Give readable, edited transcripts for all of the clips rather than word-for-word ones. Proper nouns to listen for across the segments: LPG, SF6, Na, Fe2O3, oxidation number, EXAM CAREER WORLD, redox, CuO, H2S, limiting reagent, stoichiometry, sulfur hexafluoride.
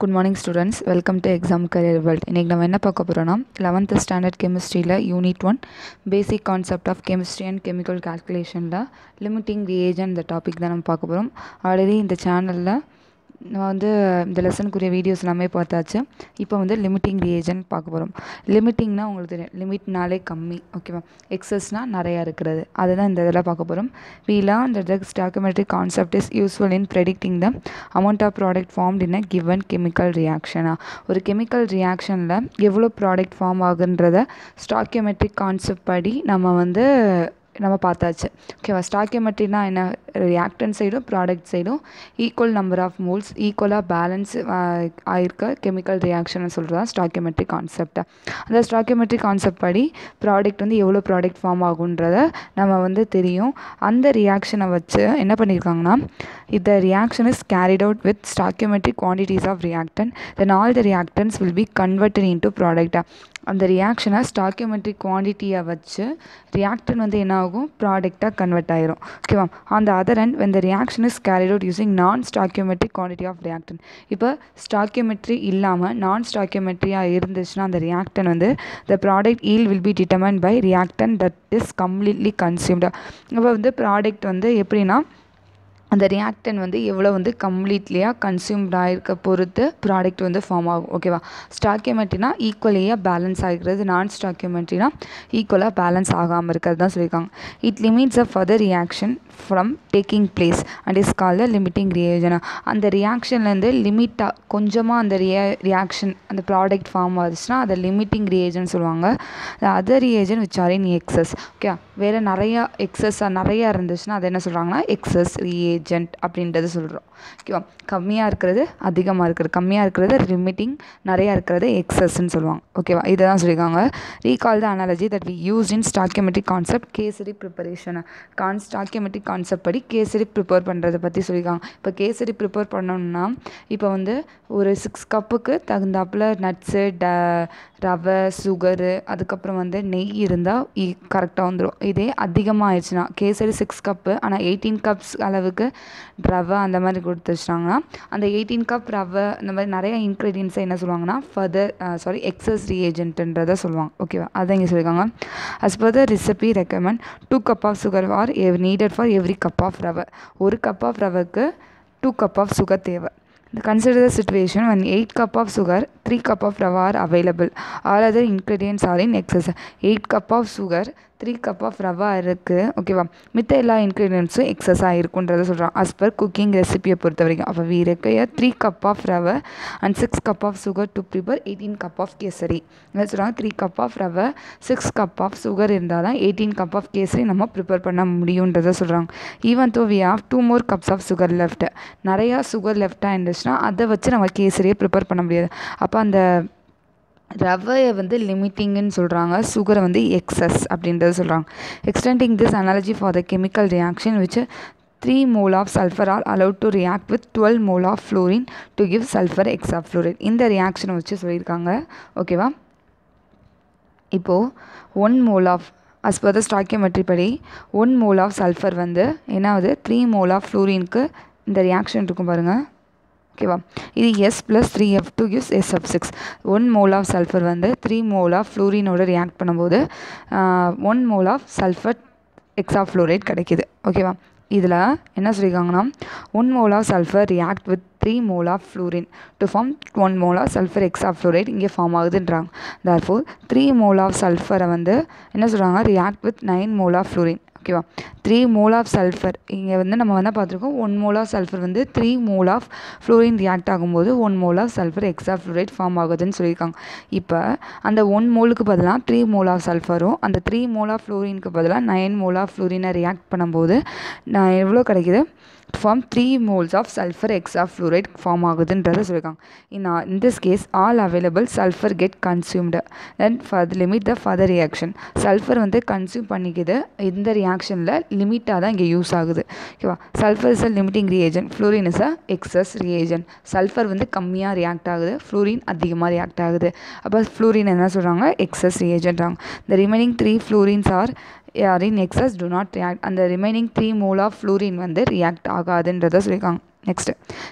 Good morning students, welcome to exam career world. இன்றைக்கி நம்ம என்ன பார்க்க போகிறோன்னா, 11th ஸ்டாண்டர்ட் கெமிஸ்ட்ரியில் unit 1 basic concept of chemistry and chemical கால்குலேஷனில் லிமிட்டிங் ரியேஜன் இந்த டாபிக் தான் நம்ம பார்க்க போகிறோம். ஆல்ரெடி இந்த சேனலில் நான் இந்த லெசனுக்குரிய வீடியோஸ் எல்லாமே பார்த்தாச்சு. இப்போ லிமிட்டிங் ரியேஜன் பார்க்க போகிறோம். லிமிட்டிங்னால் உங்களுக்கு தெரியும், லிமிட்னாலே கம்மி, ஓகேவா? எக்ஸஸ்னால் நிறையா இருக்கிறது, அதுதான் இந்த இதெல்லாம் பார்க்க போகிறோம். வீலாக இந்த ட்ரக்ஸ் டாக்குமெண்ட்ரி concept is useful in predicting the amount of product formed in a given chemical ரியாக்ஷனா. ஒரு கெமிக்கல் ரியாக்ஷனில் எவ்வளோ ப்ராடக்ட் ஃபார்ம் ஆகுன்றத ஸ்டாக்கியோமெட்ரிக் கான்செப்ட் படி நம்ம பார்த்தாச்சு, ஓகேவா? ஸ்டாக்கியோமெட்ரினா என்ன? ரியாக்டன் சைடும் ப்ராடக்ட் சைடும் ஈக்குவல் நம்பர் ஆஃப் மோல்ஸ் ஈக்குவலாக பேலன்ஸ் ஆயிருக்க கெமிக்கல் ரியாக்ஷன் சொல்கிறதா ஸ்டாக்கியோமெட்ரிக் கான்செப்டாக. அந்த ஸ்டாக்கியோமெட்ரிக் கான்செப்ட் படி ப்ராடக்ட் எவ்வளோ ப்ராடக்ட் ஃபார்ம் ஆகுன்றத நம்ம தெரியும். அந்த ரியாக்ஷனை வச்சு என்ன பண்ணியிருக்காங்கன்னா, இந்த reaction is carried out with stoichiometric quantities of reactant, then all the reactants will be converted into ப்ராடக்டாக. அந்த ரியாக்ஷனை ஸ்டாக்கியோமெட்ரிக் குவான்டிட்டியை வச்சு ரியாக்டன் என்ன ஆகும், ப்ராடக்டாக கன்வெர்ட் ஆகிரும், ஓகேவா? அந்த other end when the reaction is carried out using non-stoichiometric quantity of reactant. இப்போ stoichiometry இல்லாமல் non-stoichiometryயாக இருந்துச்சுன்னா அந்த reactant the product yield will be determined by reactant that is completely consumed. இப்போ product எப்படின்னா, அந்த ரியாக்டன் எவ்வளோ கம்ப்ளீட்லியாக கன்சியூம்ட் ஆகிருக்க பொறுத்து ப்ராடக்ட் ஃபார்ம் ஆகும், ஓகேவா? ஸ்டாக்கியோமெட்ரினா ஈக்குவலியாக பேலன்ஸ் ஆகிருக்கிறது, நான் ஸ்டாக்கியோமெட்ரினா ஈக்குவலாக பேலன்ஸ் ஆகாமல் இருக்கிறது தான் சொல்லியிருக்காங்க. It limits a further reaction from taking place and is called limiting ரியேஜனா. அந்த ரியாக்ஷன்லேருந்து லிமிட்டாக கொஞ்சமாக அந்த ரியாக்ஷன் அந்த ப்ராடக்ட் ஃபார்ம் ஆச்சுன்னா அதை லிமிட்டிங் ரியேஜன் சொல்லுவாங்க. Other reagent which are in excess, okay? வேறு நிறையா இருந்துச்சுன்னா அதை என்ன சொல்கிறாங்கன்னா எக்ஸஸ் ரியேஜ் அப்படின்றது சொல்கிறோம், ஓகேவா? கம்மியாக இருக்கிறது அதிகமாக இருக்கிறது, கம்மியாக இருக்கிறது லிமிட்டிங், நிறையா இருக்கிறது எக்ஸஸ்ன்னு சொல்லுவாங்க, ஓகேவா? இதை தான் சொல்லியிருக்காங்க. Recall the analogy that we use in stoichiometric concept kesari ப்ரிப்பரேஷனை. ஸ்டாக்கியோமெட்ரிக் கான்செப்ட் படி கேசரி ப்ரிப்பேர் பண்ணுறதை பற்றி சொல்லியிருக்காங்க. இப்போ கேசரி ப்ரிப்பேர் பண்ணோம்னா, இப்போ ஒரு 6 கப்புக்கு தகுந்தாப்பில் நட்ஸு, ரவை, சுகரு, அதுக்கப்புறம் நெய் இருந்தால் கரெக்டாக வந்துடும். இதே அதிகமாக ஆயிடுச்சுன்னா கேசரி 6 கப்பு ஆனால் 18 கப்ஸ் அளவுக்கு ரவை அந்த மாதிரி கொடுத்துருச்சாங்கன்னா அந்த 18 கப் ரவை இந்த மாதிரி நிறைய இன்க்ரீடியன்ஸை என்ன சொல்லுவாங்கன்னா எக்ஸஸ் ரியேஜென்ட்ன்றதை சொல்லுவாங்க, ஓகேவா? அதை இங்கே சொல்லியிருக்காங்க. As per the recipe recommend 2 cup of sugar are needed for every cup of rava. 1 cup of ரவைக்கு 2 கப் ஆஃப் சுகர் தேவை. Consider the situation when 8 cup of sugar, 3 cup of rava are available. All other ingredients are in excess. 8 cup of sugar, 3 cup of rava இருக்குது, ஓகேவா? மித்த எல்லா இன்க்ரீடியன்ஸும் எக்ஸஸாக இருக்குன்றதை சொல்கிறாங்க. As per cooking ரெசிபியை பொறுத்த வரைக்கும் அப்போ வீரக்கையா 3 cup of rava and 6 cup of sugar to prepare 18 cup of kesari. என்ன சொல்கிறாங்க, 3 கப் ஆஃப் ரவை 6 கப் ஆஃப் சுகர் இருந்தால் தான் 18 கப் ஆஃப் கேசரி நம்ம ப்ரிப்பேர் பண்ண முடியுன்றதை சொல்கிறாங்க. Even though we have 2 more cups of sugar left, நிறையா சுகர் லெஃப்டாக இருந்துச்சுன்னா அதை வச்சு நம்ம கேசரியை ப்ரிப்பேர் பண்ண முடியாது. அப்போ அந்த ரவையை லிமிட்டிங்குன்னு சொல்கிறாங்க, சுகரை எக்ஸஸ் அப்படின்றது சொல்கிறாங்க. Extending this analogy for the chemical reaction which 3 mole of sulfur are allowed to react with 12 mole of fluorine to give sulfur hexafluoride. இந்த ரியாக்ஷனை வச்சு சொல்லியிருக்காங்க, ஓகேவா? இப்போது 1 mole of as per the stoichiometry படி 1 mole of சல்ஃபர் என்னாவது 3 mole of ஃப்ளூரினுக்கு இந்த reaction இருக்கும் பாருங்கள், ஓகேவா? இது S+3F2 gives SF6. 1 mole of sulfur 3 mole of fluorine-ஓட ரியாக்ட் பண்ணும்போது 1 mole of sulfur hexafluoride கிடைக்கிது, ஓகேவா? இதில் என்ன சொல்லியிருக்காங்கன்னா, 1 mole of sulfur react with 3 mole of fluorine to form 1 mole of sulfur hexafluoride இங்கே ஃபார்ம் ஆகுதுன்றாங்க. Therefore 3 mole of sulfur என்ன சொல்கிறாங்க, react with 9 mole of fluorine, ஓகேவா? 3 mole ஆஃப் சல்ஃபர் இங்கே நம்ம பார்த்துருக்கோம், 1 mole of sulphur 3 mole of fluorine react ஆகும்போது 1 mole of sulphur hexafluoride form ஆகுதுன்னு சொல்லியிருக்காங்க. இப்போ அந்த 1 moleக்கு பதிலாக 3 mole ஆஃப் சல்ஃபரும் அந்த 3 mole ஆஃப் ஃப்ளூரினுக்கு பதிலாக 9 mole ஆஃப் ஃப்ளூரினை ரியாக்ட் பண்ணும்போது நான் எவ்வளோ கிடைக்கிது, form 3 moles of sulphur hexafluoride form ஆகுதுன்றதை சொல்லியிருக்காங்க. In this case all available sulphur get consumed and for limit the further reaction. Sulphur consume பண்ணிக்கிது, இந்த ரியாக்ஷனில் லிமிட்டாக தான் இங்கே யூஸ் ஆகுது, ஓகேவா? Sulphur is a limiting reagent, fluorine is a excess reagent. Sulphur கம்மியாக ரியாக்ட் ஆகுது, ஃப்ளூரின் அதிகமாக ரியாக்ட் ஆகுது. அப்போ ஃப்ளூரின் என்ன சொல்கிறாங்க, எக்ஸஸ் ரியேஜன்றாங்க. The remaining 3 fluorines are in excess, do not react. அந்த remaining 3 mole of fluorine react ஆகாதுன்றதை சொல்லியிருக்காங்க. Next,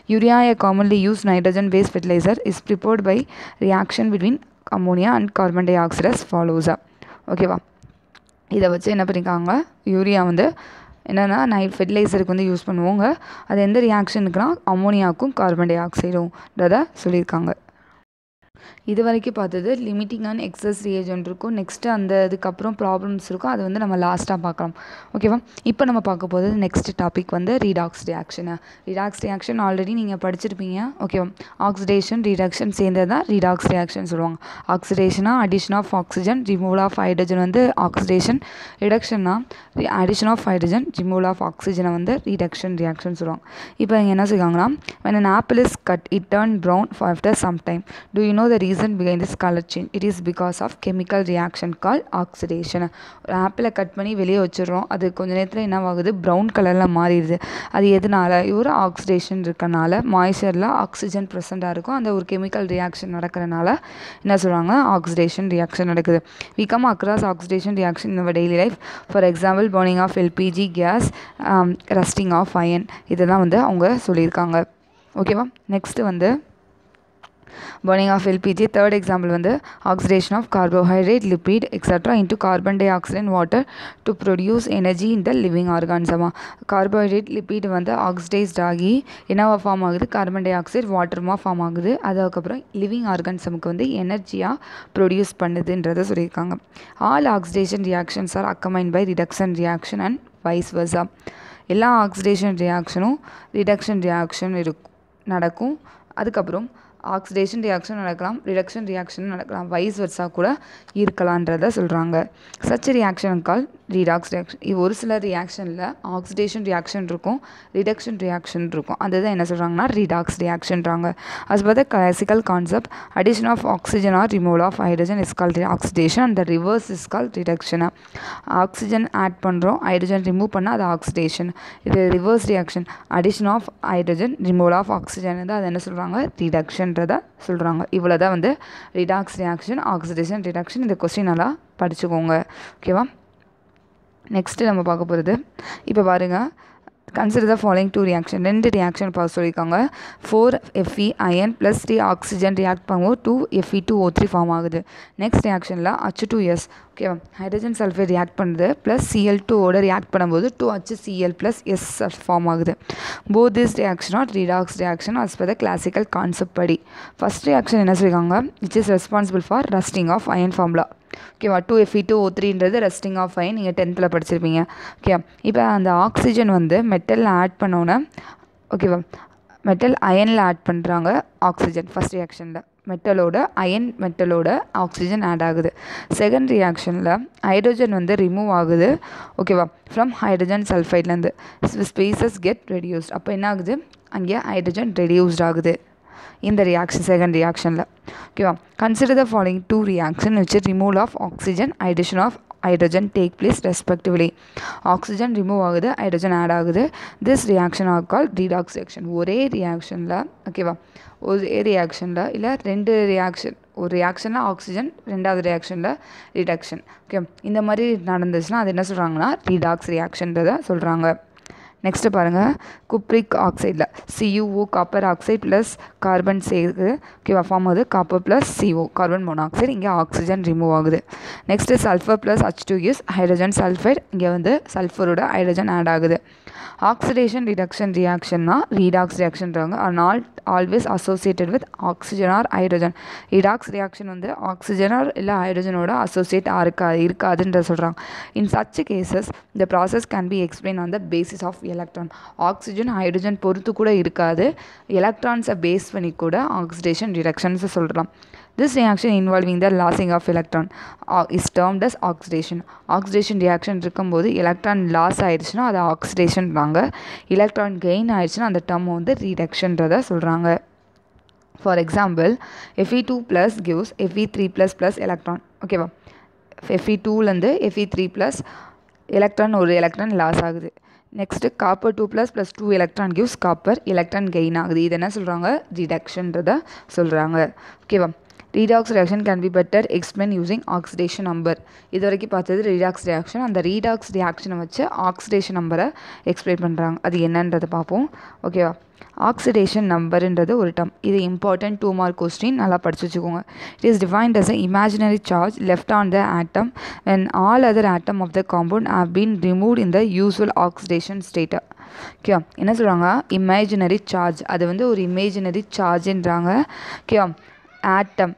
urea, a commonly used nitrogen-based fertilizer, is prepared by reaction between ammonia and carbon dioxide as follows. Okay, wow. இதை வச்சு என்ன பண்ணிக்காங்க, urea வந்து என்னென்னா night ஃபெர்டிலைசருக்கு வந்து யூஸ் பண்ணுவோங்க. அது எந்த ரியாக்ஷனுக்குனா அமோனியாவுக்கும் கார்பன் டை ஆக்சைடும் அதை சொல்லியிருக்காங்க. இது வரைக்கும் பார்த்தது லிமிட்டிங் அண்ட் எக்ஸஸ் ரியேஜன் இருக்கும். நெக்ஸ்ட்டு அந்த இதுக்கப்புறம் ப்ராப்ளம்ஸ் இருக்கும், அது வந்து நம்ம லாஸ்ட்டாக பார்க்கலாம். ஓகேவா, இப்போ நம்ம பார்க்க போகிறது நெக்ஸ்ட் டாபிக் வந்து redox reaction. Redox reaction already நீங்கள் படிச்சிருப்பீங்க. ஓகேவா, ஆக்சிடேஷன் ரீடாக்ஷன் சேர்ந்தது தான் ரீடாக்ஸ் ரியாக்ஷன் சொல்லுவாங்க. ஆக்சிடேஷனாக addition of oxygen, removal of hydrogen வந்து ஆக்சிடேஷன். ரிடக்ஷன்னா addition of hydrogen, removal of ஆக்சிஜனை வந்து ரீடக்ஷன் ரியாக்ஷன் சொல்லுவாங்க. இப்போ இங்கே என்ன சொல்லுவாங்கன்னா, when an apple is cut, it turned brown after some time. Do you know the reason behind this color change? It is because of chemical reaction called oxidation. ஒரு ஆப்பிளை cut பண்ணி வெளியே வச்சிடறோம், அது கொஞ்சம் நேரத்தில் என்ன ஆகுது, ப்ரௌன் கலரில் மாறிடுது. அது எதனால், ஒரு ஆக்சிடேஷன் இருக்கனால, மாய்ச்சரில் ஆக்சிஜன் ப்ரெசெண்டாக இருக்கும், அந்த ஒரு கெமிக்கல் ரியாக்ஷன் நடக்கிறனால என்ன சொல்கிறாங்க, ஆக்சிடேஷன் ரியாக்ஷன் நடக்குது. We come across oxidation reaction in our daily life. For example, burning of LPG gas, rusting of iron. இதெல்லாம் வந்து அவங்க சொல்லியிருக்காங்க. ஓகேவா, நெக்ஸ்ட்டு வந்து burning of LPG. Third example வந்து oxidation of carbohydrate, lipid, etc. into carbon dioxide and water to produce energy in the living organism. Carbohydrate, lipid வந்து oxidized ஆகி என்னவா ஃபார்ம் ஆகுது, கார்பன் டை ஆக்சைடு வாட்டருமா ஃபார்ம் ஆகுது. அதுக்கப்புறம் living ஆர்கானிசமுக்கு வந்து எனர்ஜியாக ப்ரொடியூஸ் பண்ணுதுன்றதை சொல்லியிருக்காங்க. All oxidation reactions are accompanied by reduction reaction and vice versa. எல்லா ஆக்சிடேஷன் ரியாக்ஷனும் ரிடக்ஷன் ரியாக்ஷன் இருக்கும் நடக்கும். அதுக்கப்புறம் ஆக்சிடேஷன் ரியாக்ஷன் நடக்கலாம், ரிடக்ஷன் ரியாக்ஷன் நடக்கலாம், வைஸ் வர்ஸாக கூட இருக்கலான்றதை சொல்கிறாங்க. Such reaction call redox reaction. இது ஒரு சில ரியாக்ஷனில் ஆக்சிடேஷன் ரியாக்ஷன் இருக்கும், ரிடக்ஷன் ரியாக்ஷன் இருக்கும், அதுதான் என்ன சொல்கிறாங்கன்னா ரீடாக்ஸ் ரியாக்ஷன்றாங்க. அது பார்த்தா classical concept addition of oxygen or removal of hydrogen is call oxidation and the reverse is call reduction. Oxygen add பண்ணுறோம், ஹைட்ரஜன் ரிமூவ் பண்ணால் அது ஆக்சிடேஷன். இது reverse reaction, addition of hydrogen removal of oxygen வந்து அது என்ன சொல்கிறாங்க, ரிடக்ஷன்றதை சொல்கிறாங்க. இவ்வளோதான் வந்து ரீடாக்ஸ் ரியாக்ஷன், ஆக்சிடேஷன், ரிடக்ஷன். இந்த கொஸ்டின் நல்லா படிச்சுக்கோங்க. ஓகேவா, நெக்ஸ்ட்டு நம்ம பார்க்க போகிறது இப்போ பாருங்கள். Consider the following two reaction. ரெண்டு ரியாக்ஷன் பார்த்து சொல்லியிருக்காங்க. 4Fe iron plus 3 oxygen react பண்ணுவோம், 2Fe2O3 ஃபார்ம் ஆகுது. நெக்ஸ்ட் ரியாக்ஷனில் H2S, ஓகேவா, ஹைட்ரஜன் சல்ஃபைட் ரியாக்ட் பண்ணுது ப்ளஸ் Cl2ஓட ரியாக்ட் பண்ணும்போது 2HCl ப்ளஸ் S ஃபார்ம் ஆகுது. Both this reaction are redox reaction as per the classical concept படி. ஃபஸ்ட் ரியாக்ஷன் என்ன சொல்லியிருக்காங்க, it is responsible for rusting of iron formula. ஓகேவா, 2Fe2O3ன்றது ரெஸ்டிங் ஆஃப் அயன், நீங்கள் 10th படிச்சிருப்பீங்க. ஓகேவா, இப்போ அந்த ஆக்சிஜன் வந்து மெட்டலில் ஆட் பண்ணோன்னே, ஓகேவா, மெட்டல் அயனில் ஆட் பண்ணுறாங்க ஆக்சிஜன். ஃபஸ்ட் ரியாக்ஷனில் மெட்டலோட அயன் மெட்டலோட ஆக்சிஜன் ஆட் ஆகுது. செகண்ட் ரியாக்ஷனில் ஹைட்ரஜன் வந்து ரிமூவ் ஆகுது. ஓகேவா, ஃப்ரம் ஹைட்ரஜன் சல்ஃபைட்லேருந்து ஸ்பீசஸ் கெட் ரெடியூஸ்ட். அப்போ என்ன ஆகுது, அங்கே ஹைட்ரஜன் ரெடியூஸ்ட் ஆகுது in the reaction, second reaction la. Okay, consider the following two reaction which is removal of oxygen, addition of hydrogen take place respectively. Oxygen remove ஆகுது, hydrogen add ஆகுது. This reaction are called redox reaction. ஒரே reaction la, okay va, ஒரே reaction la illa ரெண்டு reaction, ஒரு ரியாக்ஷனில் oxygen, ரெண்டாவது ரியாக்ஷனில் reduction. Okay, இந்த மாதிரி நடந்துச்சுன்னா அது என்ன சொல்கிறாங்கன்னா ரீடாக்ஸ் ரியாக்ஷன்றதை சொல்கிறாங்க. நெக்ஸ்ட்டு பாருங்கள், குப்ரிக் ஆக்சைடில் CuO copper oxide plus carbon சேர்க்கு, ஓகேவா, ஃபார்ம் ஆகுது copper plus CO carbon monoxide. இங்கே ஆக்சிஜன் ரிமூவ் ஆகுது. Next sulphur plus H2S hydrogen sulphide. இங்கே வந்து சல்ஃபரோட ஹைட்ரஜன் ஆட் ஆகுது. ஆக்சிடேஷன் ரிடக்ஷன் ரியாக்ஷன்னா ரீடாக்ஸ் ரியாக்ஷன்றாங்க. Are not always associated with oxygen or hydrogen. Redox reaction வந்து ஆக்சிஜன் ஆர் இல்லை ஹைட்ரஜனோட அசோசியேட் இருக்காதுன்ற சொல்கிறாங்க. In such cases the process can be explain on the basis of electron. Oxygen hydrogen பொறுத்து கூட இருக்காது, எலக்ட்ரான்ஸை பேஸ் பண்ணி கூட ஆக்சிடேஷன் ரிடக்ஷன்ஸை சொல்கிறோம். This reaction involving the losing of electron is termed as oxidation. Oxidation reaction இருக்கும்போது எலக்ட்ரான் லாஸ் ஆயிடுச்சுன்னா அதை ஆக்சிடேஷன்றாங்க, எலக்ட்ரான் கெயின் ஆயிடுச்சுன்னா அந்த டேர்ம் வந்து ரீடக்ஷன்றதை சொல்கிறாங்க. For example, Fe2 plus gives Fe3 plus plus electron. ஓகேவா, Fe2லேருந்து Fe3 ப்ளஸ் எலக்ட்ரான், ஒரு எலக்ட்ரான் லாஸ் ஆகுது. Next copper 2 plus 2 electron gives copper, electron gain ஆகுது. இது என்ன சொல்கிறாங்க, ரிடக்ஷன்றதை சொல்கிறாங்க. ஓகேவா, redox reaction can be better explain using oxidation number. இது வரைக்கும் பார்த்தது ரீடாக்ஸ் ரியாக்ஷன். அந்த ரீடாக்ஸ் ரியாக்ஷனை வச்சு ஆக்சிடேஷன் நம்பரை எக்ஸ்பிளைன் பண்ணுறாங்க, அது என்னன்றதை பார்ப்போம். ஓகேவா, ஆக்சிடேஷன் நம்பருன்றது ஒரு டேர்ம். இது இம்பார்ட்டன்ட் 2 மார்க் கொஸ்டின், நல்லா படிச்சு வச்சுக்கோங்க. It is defined as a imaginary charge left on the atom when all other atom of the compound have been removed in the usual oxidation state. Okay, என்ன சொல்கிறாங்க? Imaginary charge, அது வந்து ஒரு imaginary சார்ஜுன்றாங்க. Okay, atom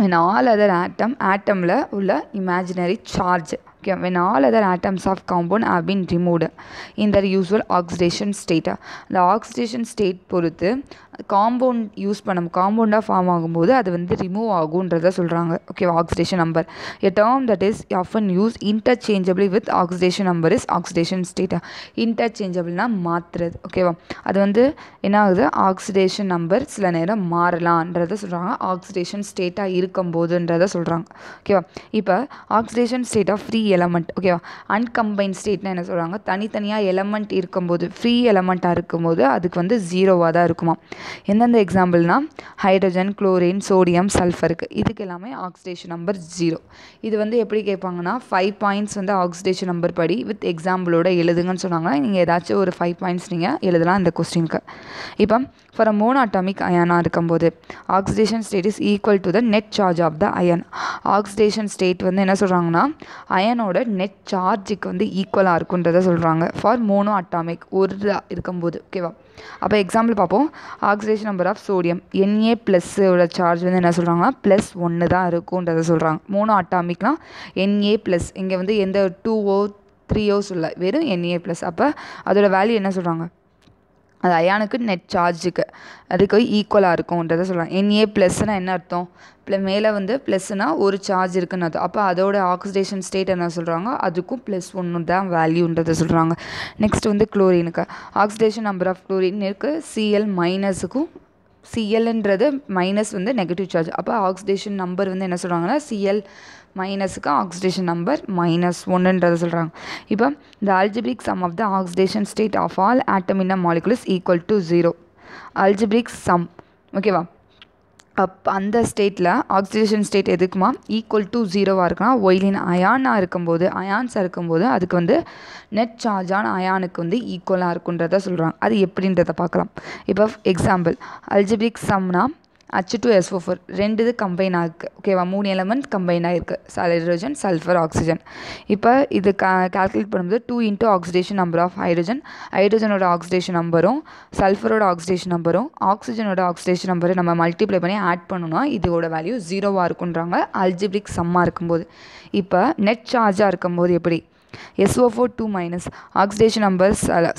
when all other atom, ஆட்டமில் உள்ள imaginary charge. Okay, when all other atoms of compound have been removed in their usual oxidation state. The oxidation state பொறுத்து compound use பண்ணும், காம்பவுண்டாக form ஆகும்போது அது வந்து ரிமூவ் ஆகுன்றத சொல்கிறாங்க. Okay, oxidation number. A term that is often use interchangeably with oxidation number is oxidation state. இன்டர்சேஞ்சபிள்னா மாற்றுறது. ஓகேவா, அது வந்து என்ன ஆகுது, ஆக்சிடேஷன் நம்பர் சில நேரம் மாறலான்றதை சொல்கிறாங்க. ஆக்சிடேஷன் ஸ்டேட்டாக இருக்கும்போதுன்றதை சொல்கிறாங்க. ஓகேவா, இப்போ oxidation state of free element. ஓகேவா, அன்கம்பைன் ஸ்டேட்னா என்ன சொல்கிறாங்க, தனித்தனியாக எலமெண்ட் இருக்கும்போது, ஃப்ரீ எலமெண்ட்டாக இருக்கும்போது அதுக்கு வந்து 0வாக தான் இருக்குமா. எந்தெந்த எக்ஸாம்பிள்னா ஹைட்ரஜன், குளோரின், சோடியம், சல்ஃபருக்கு, இதுக்கு எல்லாமே ஆக்சிடேஷன் நம்பர் 0. இது வந்து எப்படி கேட்பாங்கன்னா, 5 பாயிண்ட்ஸ் வந்து ஆக்சிடேஷன் நம்பர் படி வித் எக்ஸாம்பிளோட எழுதுங்கன்னு சொன்னாங்கன்னா நீங்கள் ஏதாச்சும் ஒரு 5 பாயிண்ட்ஸ் நீங்கள் எழுதலாம் இந்த கொஸ்டினுக்கு. இப்போ ஃபார் அ மோனோ அட்டாமிக் அயனாக இருக்கும்போது oxidation state is equal to the net charge of the ion. Oxidation state வந்து என்ன சொல்கிறாங்கன்னா அயனோட நெட் சார்ஜுக்கு வந்து ஈக்குவலாக இருக்குன்றதை சொல்கிறாங்க ஃபார் மோனோ அட்டாமிக், ஒரு இருக்கும்போது. ஓகேவா, அப்போ எக்ஸாம்பிள் பார்ப்போம். Oxidation number of sodium Na ப்ளஸ்ஸோட சார்ஜ் வந்து என்ன சொல்கிறாங்கன்னா +1 தான் இருக்குன்றதை சொல்கிறாங்க. மோனோ அட்டாமிக்னால் Na ப்ளஸ், இங்கே வந்து எந்த 2O3O சொல்ல, வெறும் Na ப்ளஸ். அப்போ அதோட வேல்யூ என்ன சொல்கிறாங்க, அது அயானுக்கு நெட் சார்ஜுக்கு அதுக்கு ஈக்குவலாக இருக்கும்ன்றதை சொல்கிறாங்க. Na ப்ளஸ்னால் என்ன அர்த்தம், மேலே வந்து ப்ளஸ்னா ஒரு சார்ஜ் இருக்குன்னு அர்த்தம். அப்போ அதோட ஆக்சிடேஷன் ஸ்டேட் என்ன சொல்கிறாங்க, அதுக்கும் +1 தான் வேல்யூன்றதை சொல்கிறாங்க. நெக்ஸ்ட் வந்து குளோரினுக்கு ஆக்சிடேஷன் நம்பர் ஆஃப் குளோரின் இருக்குது Cl-க்கும், Clன்றது மைனஸ் வந்து நெகட்டிவ் சார்ஜ். அப்போ ஆக்சிடேஷன் நம்பர் வந்து என்ன சொல்கிறாங்கன்னா Cl-க்கு ஆக்சிடேஷன் நம்பர் -1ன்றதை சொல்கிறாங்க. இப்போ the algebraic sum of the oxidation state of all atom in a molecule is equal to 0. Algebraic sum. ஓகேவா, அப்போ அந்த ஸ்டேட்டில் ஆக்சிடேஷன் ஸ்டேட் எதுக்குமா ஈக்குவல் டு 0வாக இருக்குன்னா ஒயிலின் அயானாக இருக்கும்போது, அயான்ஸாக இருக்கும்போது அதுக்கு வந்து நெட் சார்ஜான அயானுக்கு வந்து ஈக்குவலாக இருக்குன்றதை சொல்கிறாங்க. அது எப்படின்றத பார்க்கலாம். இப்போ எக்ஸாம்பிள் அல்ஜிபிரிக் சம்னா H2SO4 ரெண்டு இது கம்பைன் ஆகிருக்கு. ஓகேவா, 3 எலமெண்ட் கம்பைன் ஆகிருக்கு, ஹைட்ரஜன், சல்ஃபர், ஆக்சிஜன். இப்போ இது கால்குலேட் பண்ணும்போது 2 ஆக்சிடேஷன் நம்பர் ஆஃப் ஹைட்ரஜன், ஹைட்ரஜனோட ஆக்சிடேஷன் நம்பரும் சல்ஃபரோட ஆக்சிடேஷன் நம்பரும் ஆக்சிஜனோட ஆக்சிடேஷன் நம்பரும் நம்ம மல்டிப்ளை பண்ணி ஆட் பண்ணோம்னா இதோட வேல்யூ 0வாக இருக்குன்றாங்க அல்ஜிபிரிக் சம்மாக இருக்கும்போது. இப்போ நெட் சார்ஜாக இருக்கும்போது எப்படி, SO4 2 minus oxidation number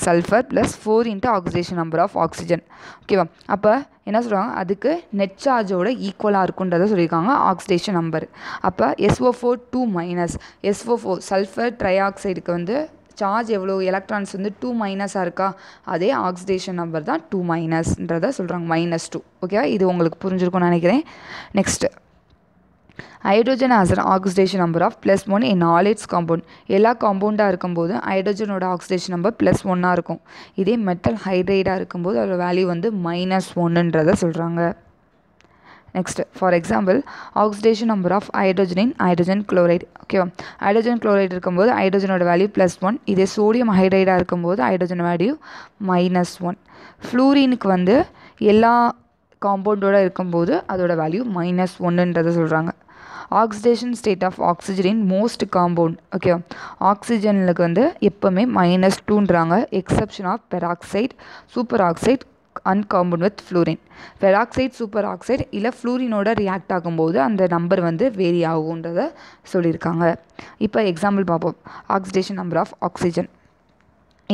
sulfur +4 oxidation number of oxygen. ஓகேவா, அப்போ என்ன சொல்கிறாங்க, அதுக்கு நெட் சார்ஜோட ஈக்குவலாக இருக்குன்றதை சொல்லியிருக்காங்க ஆக்சிடேஷன் நம்பர். அப்போ SO4 2 மைனஸ் SO4 சல்ஃபர் ட்ரை ஆக்சைடுக்கு வந்து சார்ஜ் எவ்வளோ, எலக்ட்ரான்ஸ் வந்து 2 இருக்கா, அதே ஆக்சிடேஷன் நம்பர் தான் 2 சொல்கிறாங்க, -2. ஓகேவா, இது உங்களுக்கு புரிஞ்சிருக்கும்னு நினைக்கிறேன். Next hydrogen has an oxidation number of +1 in all its compound. எல்லா காம்பவுண்டாக இருக்கும்போது ஹைட்ரஜனோட ஆக்சிடேஷன் நம்பர் +1 இருக்கும். இதே மெட்டல் ஹைட்ரைடாக இருக்கும்போது அதோட வேல்யூ வந்து -1ன்றதை சொல்கிறாங்க. Next for example oxidation number of hydrogen in hydrogen chloride. ஓகேவா, ஹைட்ரஜன் குளோரைடு இருக்கும்போது ஹைட்ரஜனோட வேல்யூ +1, இதே சோடியம் ஹைட்ரைடாக இருக்கும்போது ஹைட்ரஜன் வேல்யூ -1. ஃப்ளூரினுக்கு வந்து எல்லா காம்பவுண்டோடு இருக்கும்போது அதோட வேல்யூ -1ன்றதை சொல்கிறாங்க. Oxidation state of oxygen most compound. ஓகேவா, ஆக்சிஜனுக்கு வந்து எப்போவுமே -2ன்றாங்க, exception of peroxide, super oxide, and compound with fluorine. Peroxide, super oxide இல்லை ஃப்ளூரினோட ரியாக்ட் ஆகும்போது அந்த நம்பர் வந்து வேரி ஆகுன்றதை சொல்லியிருக்காங்க. இப்போ எக்ஸாம்பிள் பார்ப்போம். Oxidation number of oxygen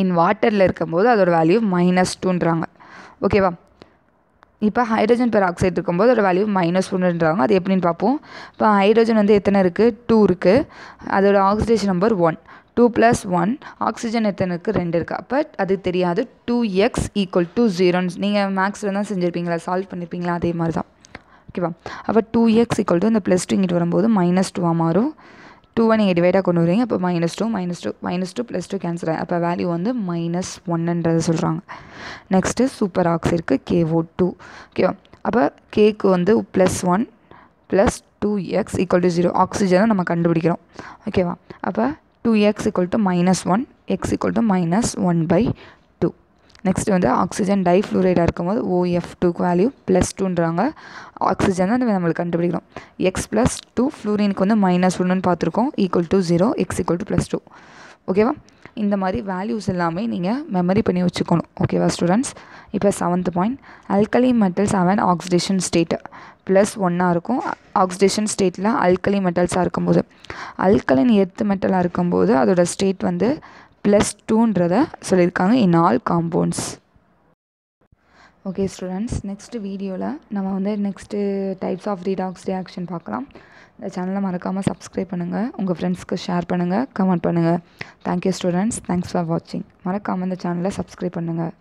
in வாட்டரில் இருக்கும்போது அதோட வேல்யூ -2ன்றாங்க. ஓகேவா, இப்போ ஹைட்ரஜன் பெராக்சைடு இருக்கும்போது அதோட வேல்யூ -1ன்றாங்க. அது எப்படின்னு பார்ப்போம். இப்போ ஹைட்ரஜன் வந்து எத்தனை இருக்குது, 2 இருக்குது, அதோட ஆக்சிடேஷன் நம்பர் 1 2 +1. ஆக்சிஜன் எத்தனை இருக்குது, 2 இருக்குது. அப்போ அது தெரியாது, 2x = 0. நீங்கள் மேக்ஸில் தான் செஞ்சுருப்பீங்களா, சால்வ் பண்ணியிருப்பீங்களா, அதே மாதிரி தான். ஓகேவா, அப்போ 2x = இந்த +2 இங்கிட்டு வரும்போது -2வாக மாறும். 2வை நீங்கள் டிவைடாக கொண்டு வரீங்க, அப்போ -2 +2 கேன்சல் ஆகும். அப்போ வேல்யூ வந்து -1ன்றதை சொல்கிறாங்க. நெக்ஸ்ட்டு சூப்பர் ஆக்சைடுக்கு KO2. ஓகேவா, அப்போ கேக்கு வந்து +1 +2x = 0 ஆக்சிஜனை நம்ம கண்டுபிடிக்கிறோம். ஓகேவா, அப்போ 2x = -1, x = -1/2. நெக்ஸ்ட் வந்து ஆக்சிஜன் டைஃப்ளூரைடாக இருக்கும்போது OF2க்கு வேல்யூ +2ன்றாங்க. ஆக்சிஜன் தான் நம்மளுக்கு கண்டுபிடிக்கிறோம். X +2 ஃப்ளூரினுக்கு வந்து -1ன்னு பார்த்துருக்கோம், = 0, X = +2. ஓகேவா? இந்த மாதிரி வேல்யூஸ் எல்லாமே நீங்கள் மெமரி பண்ணி வச்சுக்கணும். ஓகேவா ஸ்டூடெண்ட்ஸ்? இப்போ 7th பாயிண்ட், அல்கலி மெட்டல்ஸ் அவன் ஆக்சிடேஷன் ஸ்டேட்டு +1 இருக்கும். ஆக்சிடேஷன் ஸ்டேட்டில் அல்கலி மெட்டல்ஸாக இருக்கும்போது, அல்கலின் எர்த் மெட்டலாக இருக்கும்போது அதோட ஸ்டேட் வந்து +2ன்றத சொல்லியிருக்காங்க in all compounds. Okay students, next வீடியோவில் நம்ம வந்து next types of redox reaction பார்க்கலாம். இந்த சேனலை மறக்காமல் சப்ஸ்கிரைப் பண்ணுங்கள், உங்கள் ஃப்ரெண்ட்ஸ்க்கு ஷேர் பண்ணுங்கள், கமெண்ட் பண்ணுங்கள். தேங்க்யூ ஸ்டூடெண்ட்ஸ், தேங்க்ஸ் ஃபார் வாட்சிங். மறக்காமல் இந்த சேனலை சப்ஸ்கிரைப் பண்ணுங்கள்.